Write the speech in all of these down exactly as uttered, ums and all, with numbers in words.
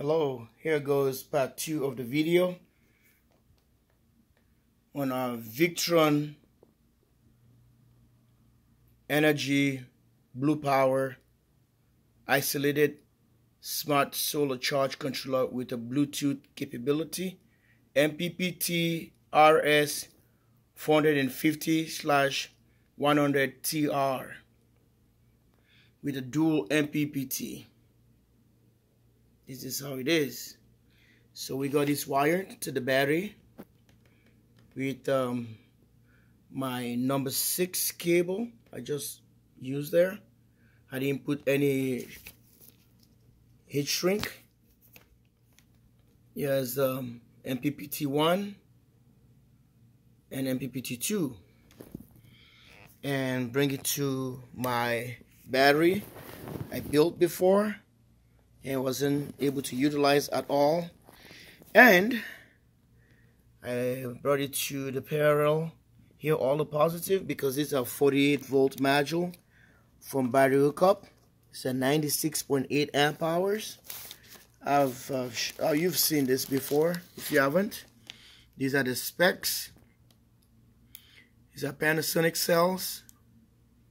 Hello, here goes part two of the video on our Victron Energy Blue Power Isolated Smart Solar Charge Controller with a Bluetooth capability, M P P T R S four fifty slash one hundred T R with a dual M P P T. This is how it is. So we got this wired to the battery with um, my number six cable I just used there. I didn't put any heat shrink. Here's um, M P P T one and M P P T two, and bring it to my battery I built before and wasn't able to utilize at all, and I brought it to the parallel here, all the positive, because it's a forty-eight volt module from Battery Cup. It's a ninety-six point eight amp hours. I've uh, oh, you've seen this before. If you haven't, these are the specs. These are Panasonic cells,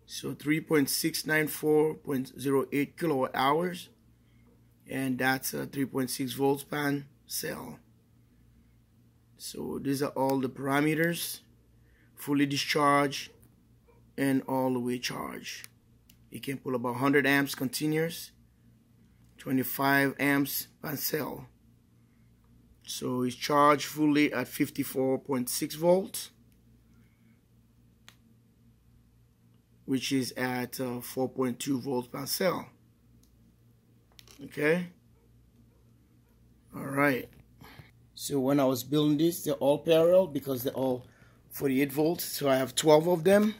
so three point six nine four point zero eight kilowatt hours, and that's a three point six volt span cell. So these are all the parameters: fully discharged and all the way charged. It can pull about one hundred amps continuous, twenty-five amps per cell. So it's charged fully at fifty-four point six volts, which is at uh, four point two volts per cell. Okay. All right. So when I was building this, they're all parallel because they're all forty-eight volts. So I have twelve of them.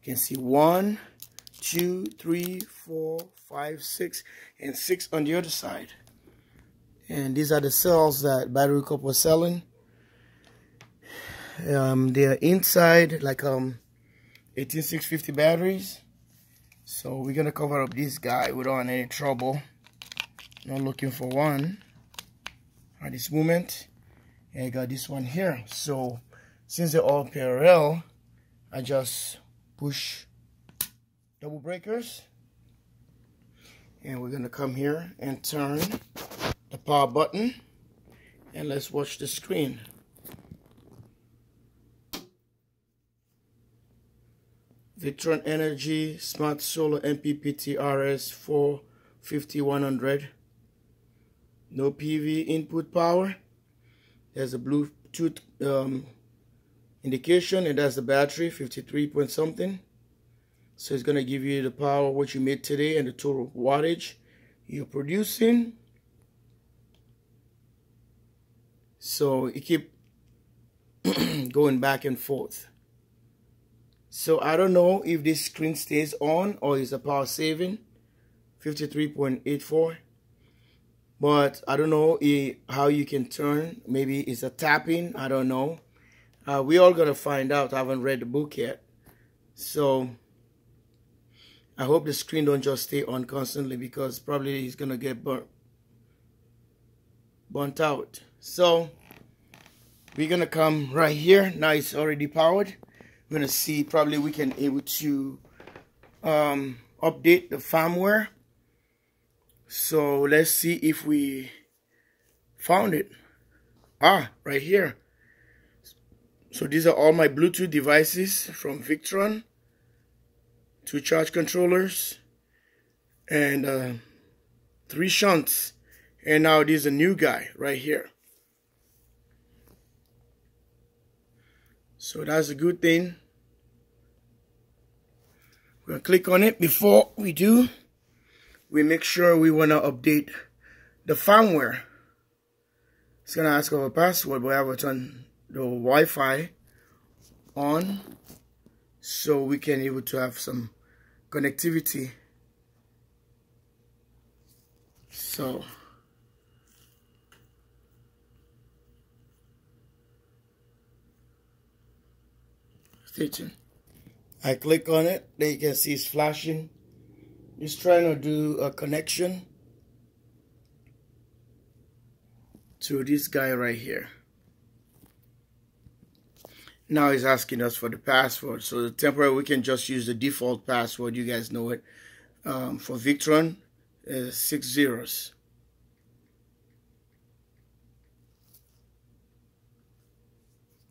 You can see one, two, three, four, five, six, and six on the other side. And these are the cells that Battery Cup was selling. Um, they are inside like um, eighteen six fifty batteries. So we're gonna cover up this guy without any trouble. Not looking for one at this moment, and I got this one here. So since they're all parallel, I just push double breakers, and we're gonna come here and turn the power button, and let's watch the screen. Victron Energy Smart Solar M P P T R S four fifty one hundred. No P V input power. There's a Bluetooth um, indication, and that's the battery, fifty-three point something. So it's gonna give you the power, what you made today, and the total wattage you're producing. So it keep going back and forth. So I don't know if this screen stays on or is a power saving, fifty-three point eight four. But I don't know how you can turn. Maybe it's a tapping. I don't know. Uh, we all gonna find out. I haven't read the book yet. So I hope the screen don't just stay on constantly, because probably it's gonna get burnt, burnt out. So we're gonna come right here. Now it's already powered. We're gonna see. Probably we can able to um, update the firmware. So let's see if we found it. Ah, right here. So these are all my Bluetooth devices from Victron. Two charge controllers and uh, three shunts. And now there's a new guy right here. So that's a good thing. We're gonna click on it. Before we do, we make sure we want to update the firmware. It's going to ask for a password, but I have turned the Wi-Fi on so we can able to have some connectivity. So stay tuned. I click on it. There you can see it's flashing. It's trying to do a connection. to this guy right here. Now it's asking us for the password. So the temporary, we can just use the default password. You guys know it. Um, for Victron, uh, six zeros.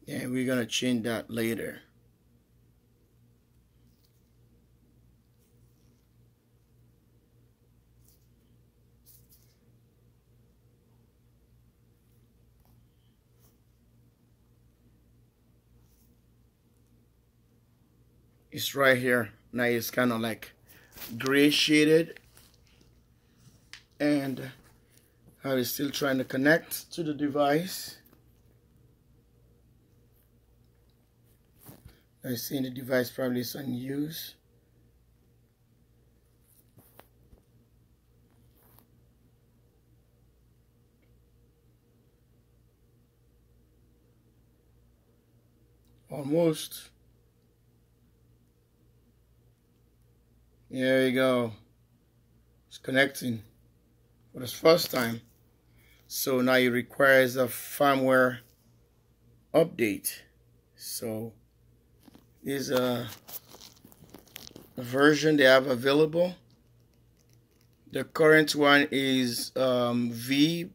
And we're going to change that later. It's right here. Now it's kind of like gray shaded, and I was still trying to connect to the device. I see the device probably is on use. Almost. There you go. It's connecting for the first time. So now it requires a firmware update. So this is a, a version they have available. The current one is um, V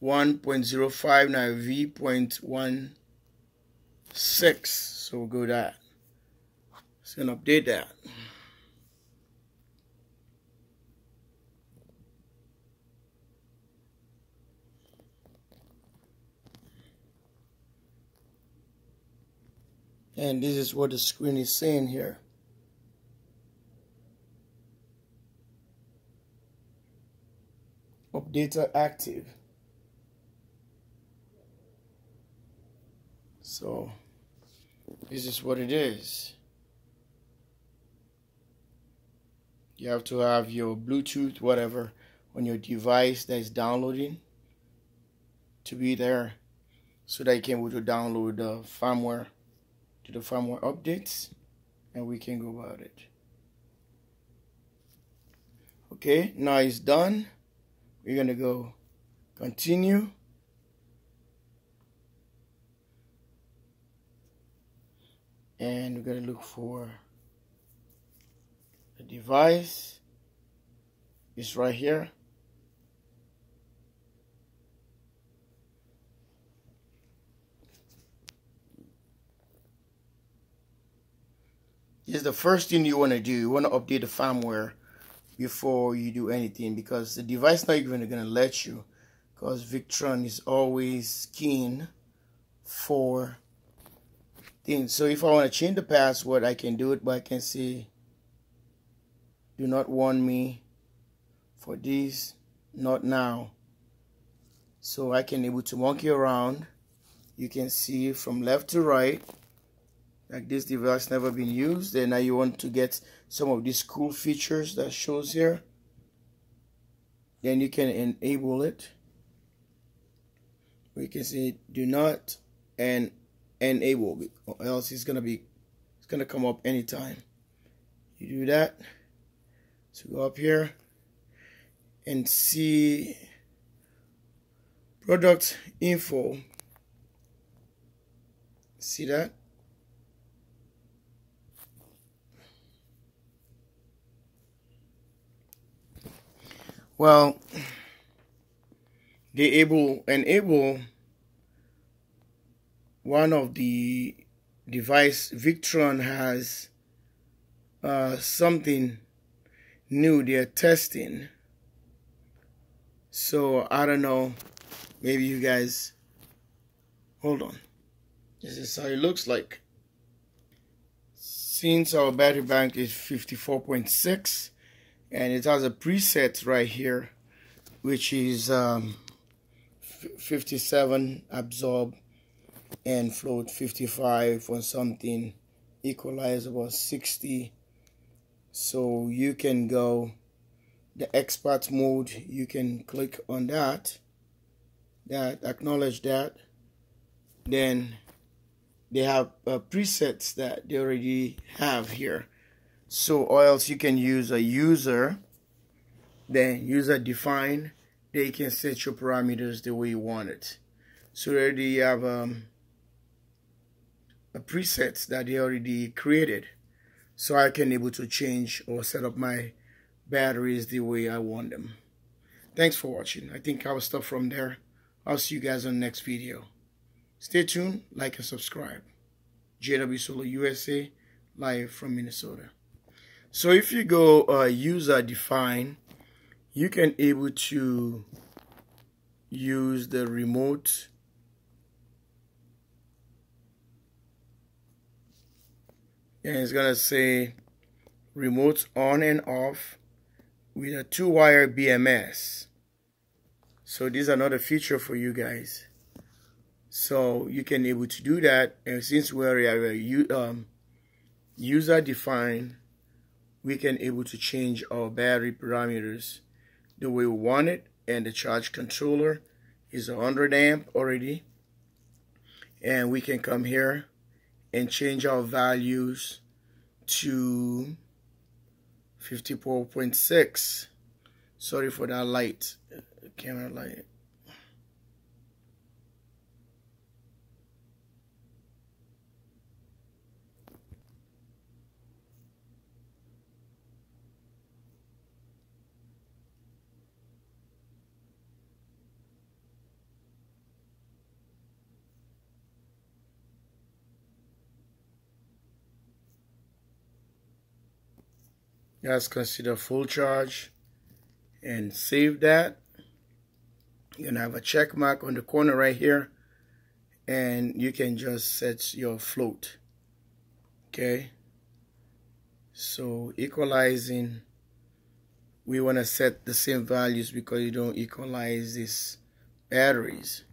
one point oh five, now V point one six. So we'll go that. It's going to update that. And this is what the screen is saying here. Updater active. So this is what it is. You have to have your Bluetooth, whatever, on your device that is downloading to be there so that you can able to download the firmware. To the firmware updates, and we can go about it. Okay, now it's done. We're gonna go continue. And we're gonna look for the device. It's right here. This is the first thing you want to do. You want to update the firmware before you do anything, because the device not even going to let you, because Victron is always keen for things. So if I want to change the password, I can do it, but I can say, do not warn me for this, not now. So I can able to monkey around. You can see from left to right. Like this device never been used, and now you want to get some of these cool features that shows here, then you can enable it. We can say do not and enable, or else it's gonna be it's gonna come up anytime. You do that. So go up here and see product info. See that? Well, they able enable one of the device. Victron has uh, something new they're testing. So I don't know. Maybe you guys, hold on. This is how it looks like. Since our battery bank is fifty-four point six. And it has a preset right here, which is um, fifty-seven absorb and float, fifty-five or something, equalize about sixty. So you can go the expert mode. You can click on that, that acknowledge that. Then they have uh, presets that they already have here. So, or else you can use a user, then user define, then you can set your parameters the way you want it. So already you have um, a preset that they already created, so I can able to change or set up my batteries the way I want them. Thanks for watching. I think I will stop from there. I'll see you guys on the next video. Stay tuned, like and subscribe. J W Solar U S A, live from Minnesota. So if you go uh, user define, you can able to use the remote and it's gonna say remote on and off with a two wire B M S. So this is another feature for you guys. So you can able to do that, and since we are um, user defined, we can able to change our battery parameters the way we want it. And the charge controller is one hundred amp already, and we can come here and change our values to fifty-four point six. Sorry for that light, camera light. Guys, consider full charge and save that. You're gonna have a check mark on the corner right here, and you can just set your float. Okay, so equalizing, we want to set the same values because you don't equalize these batteries.